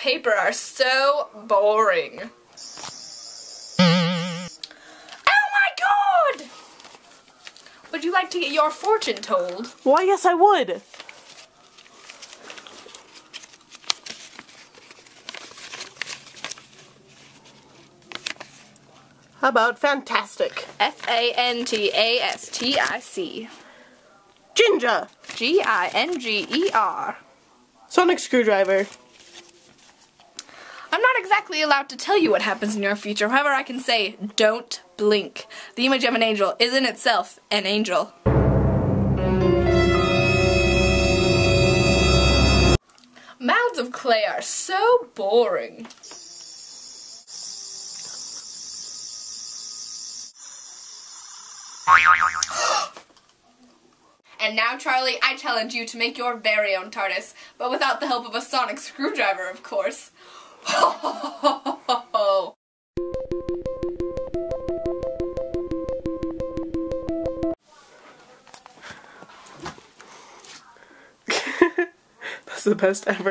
paper are so boring. Would you like to get your fortune told? Why, yes, I would. How about fantastic? F-A-N-T-A-S-T-I-C. Ginger. G-I-N-G-E-R. Sonic screwdriver. I'm not exactly allowed to tell you what happens in your future, however I can say, don't blink. The image of an angel is in itself an angel. Mounds of clay are so boring. And now, Charlie, I challenge you to make your very own TARDIS, but without the help of a sonic screwdriver, of course. Ho, ho, ho, ho, ho. That's the best ever.